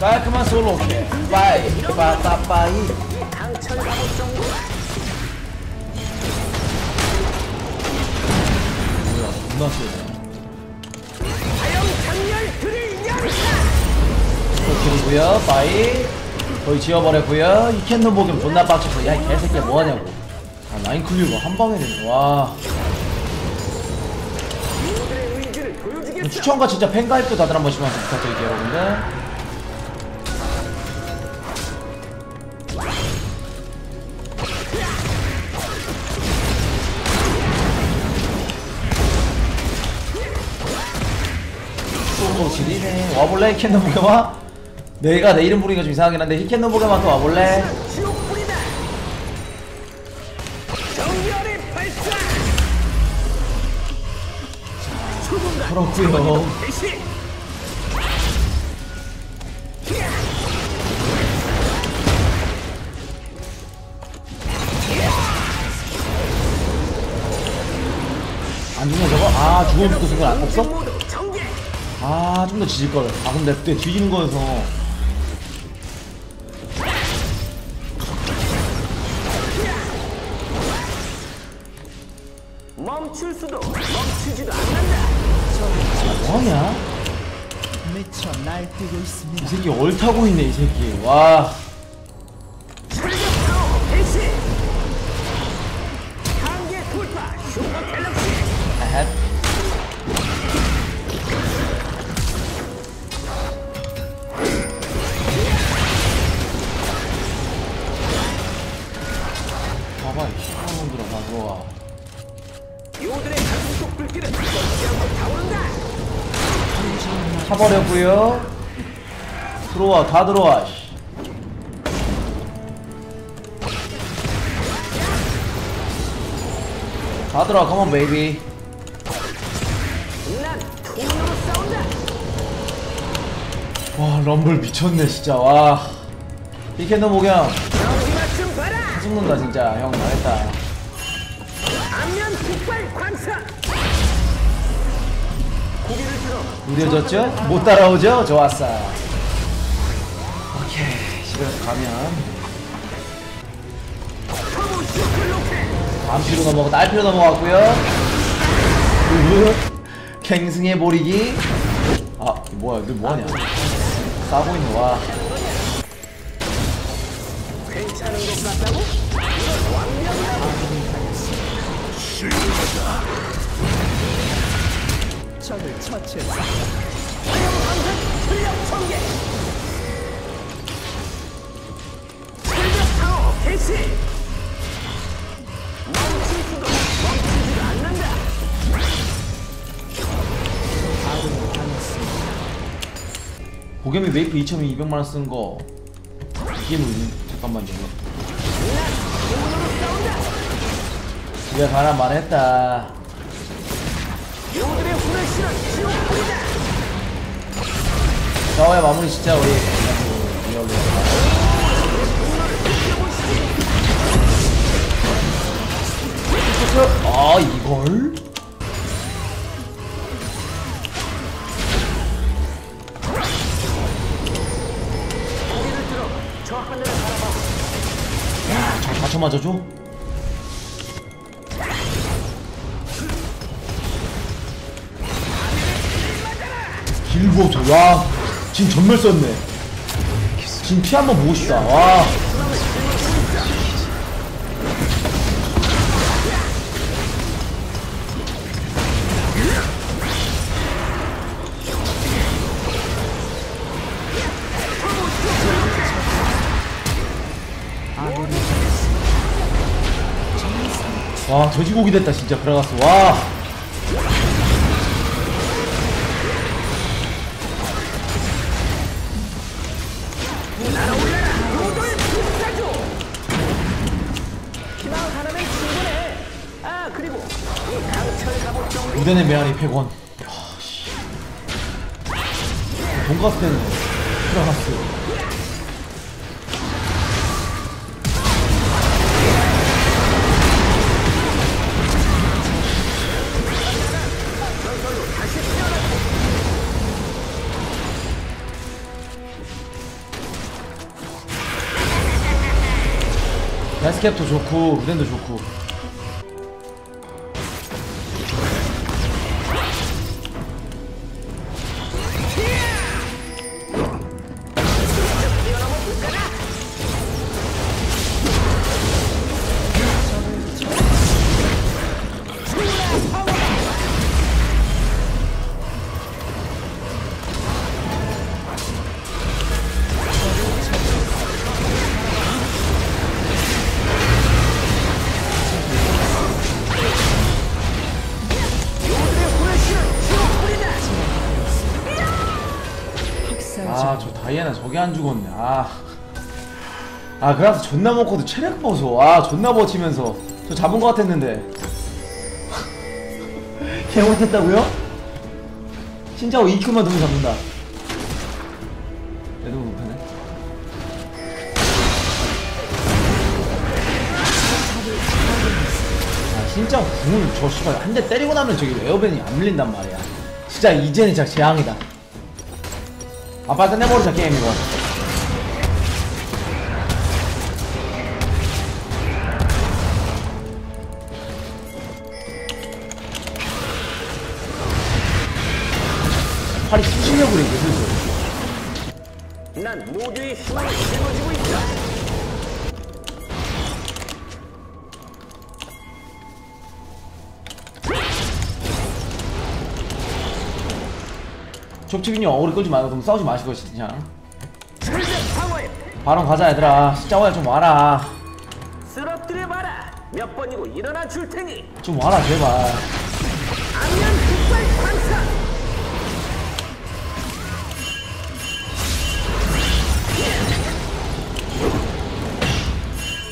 깔끔한 솔로. 빠이 빠빠빠이. 뭐야 존나 쎄. 그리고요 빠이 거의 지워버렸고요. 이 캔논 보겸 존나 빡쳐서 야 이 개새끼야 뭐하냐고. 아 라인 클리어가 한 방에 됐네. 와 추천과 진짜 팬가입도 다들 한 번씩만 부탁드릴게요 여러분들. 또 지리네. 와볼래 캔논 보겸아? 내가 내 이름 부르기가 좀 이상하긴 한데 캔논 보겸한테 와볼래? 그렇구요. 안 죽냐 저거? 아 죽어붙고 순간 안 없어? 아 좀 더 지질걸. 아 근데 그때 뒤지는 거여서 멈출 수도 멈추지도 않는다. 뭐하냐? 이 새끼 얼타고 있네 이 새끼. 와 봐봐 이 시간놈들아 다 들어와. 타버렸구요. 들어와 다 들어와. 다 들어와. 컴온 베이비. 와 럼블 미쳤네 진짜. 와 이 캔논 보겸 죽는다 진짜. 형 잘했다. 무뎌졌죠? 못 따라오죠? 좋았어. 오케이 집에 가면 안피로 넘어가고 날피로 넘어갔고요. 갱승의 보리기. 아 뭐야 너 뭐하냐 싸고 있는. 와 괜찮은 것 같다고? 적을 처치했다. 전력 전개. 전력 타워 개시. 멈추지도 않는다. 아군을 당했습니다. 보겸이 웨이프 2,200만원 쓴 거 이게 뭐지? 잠깐만요. 집에 가라 말했다. 저의 마무리 진짜 우리 리얼로. 아 이걸? 야, 잘 받쳐 맞아줘. 일부 저, 와, 지금 전멸 썼네. 지금 피 한번 보고 싶다. 와. 와, 돼지고기 됐다 진짜. 그라가스. 와. 무대는 메아리 100원. 돈가스 때는 들어갔어. 스캡도 좋고 브랜드 좋고. 다이애나 저게 안 죽었네. 아 그래서 존나 먹고도 체력 보소. 아 존나 버티면서 저 잡은 거 같았는데 개 못했다고요? 진짜로 EQ만 너무 잡는다. 얘도 못하네. 아 진짜 궁을 저 씨발 한 대 때리고 나면 저기 에어벤이 안 밀린단 말이야. 진짜 이제는 진짜 재앙이다. 아 빨리 끝내버리자 게임 이거. 팔이 쑤시려고 그래 이게 슬슬. 난 모두의 희망을 짊어지고 있다. 족치빈님 어그로 끌지 말고 그럼 싸우지 마시고 진짜 바로 가자 얘들아. 짜오야 좀 와라. 쓰러뜨려봐라. 몇 번이고 일어나 줄 테니 좀 와라 제발. 안면 폭발 반사.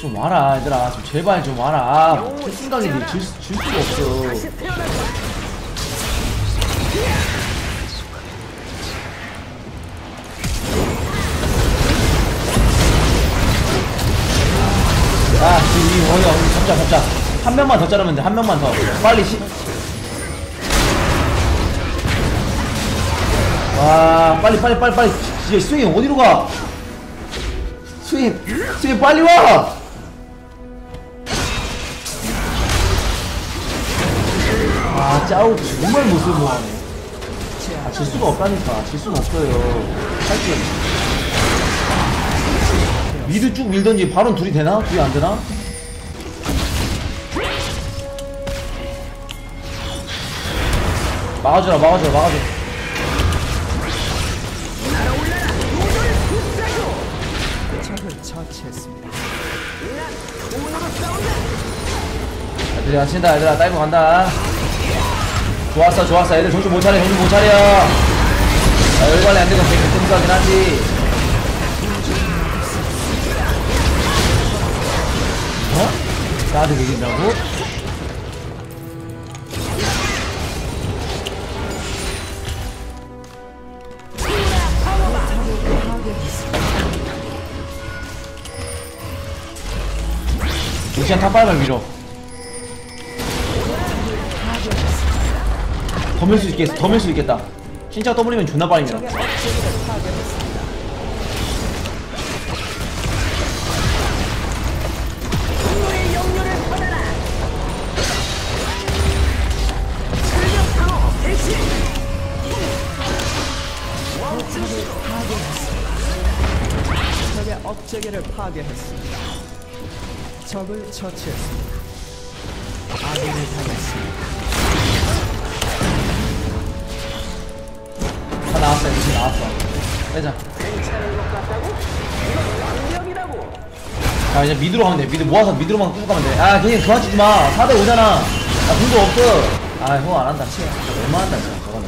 좀 와라 얘들아. 좀 제발 좀 와라. 생각이 줄 수가 없어. 다시 아, 지금 어이야, 잡자. 한 명만 더 자르면 돼, 한 명만 더. 빨리 와, 빨리. 이제 스윙 어디로 가? 스윙 빨리 와! 아, 짜오 정말 무서워하네. 아, 질 수가 없다니까. 질 수는 없어요. 미드 쭉 밀던지. 바론 둘이 되나? 둘이 안 되나? 막아줘라. 적을 처치했습니다. 애들아 친다. 애들아 다이브 간다. 좋았어. 애들 정신 못 차려. 아, 열관리 안 되고 되게 끔찍하긴 하지. 나한테 이긴다고? 루시안 탑바닥을 밀어. 더 밀 수 있겠다. 진짜 더블이면 존나 빨리 밀어. 적의 업체계를 파괴했습니다. 적을 처치했습니다. 아군을 당했습니다. 다 나왔어. 이제 나왔어. 빼자. 괜찮은 것 같다고? 이건 완벽이라고. 자 이제 미드로 가면 돼. 미드 모아서 미드로만 쭉 가면 돼. 아 그냥 그만 치지 마. 4대 5잖아. 아 분도 없어. 아 형 안 한다. 치. 얼마 한다 진짜 저거는.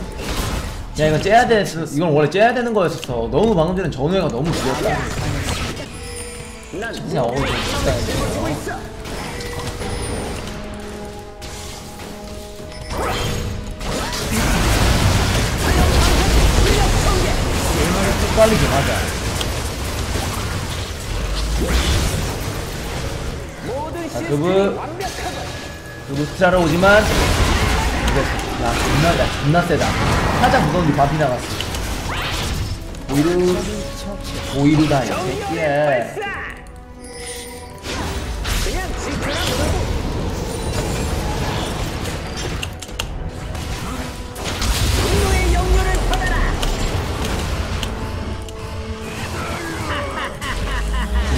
야 이건 째야 돼. 이건 원래 째야 되는 거였었어. 너무 방금 전에 전우애가 너무 길었어. 진짜 어우 진짜 힘들어. 게임을 좀 빨리 좀 하자. 자 그분 스트라로 오지만 야 존나 세다. 살짝 무서운데 밥이 나갔어. 오이루다 이 새끼야.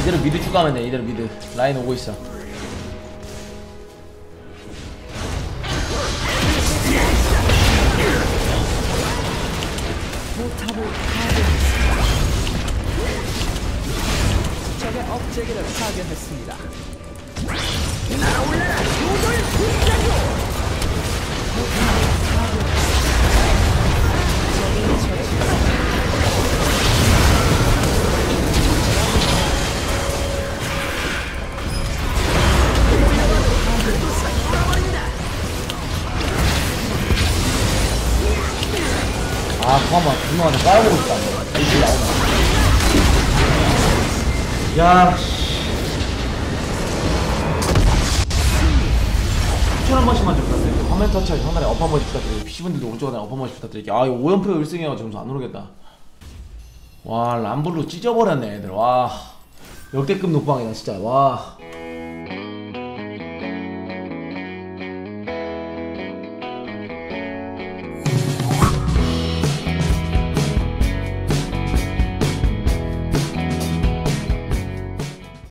이대로 미드 쭉 가면 돼. 이대로 미드 라인 오고 있어. 적의 업체기를 파괴했습니다. 날아올라라! 요돌 군자로! 아, 잠깐만, 분노가 다 깔아보고 있다. 이렇게 나오나? 야, 추천 한 번씩만 좀 부탁드릴게요. 화면 터치하기 상단에 업 한 번씩 부탁드릴게요. PC분들도 오른쪽 하단에 업 한 번씩 부탁드릴게요. 아, 이거 5연패 1승이어서 점수 안 오르겠다. 와, 람블루 찢어버렸네, 애들. 와, 역대급 녹방이다, 진짜. 와.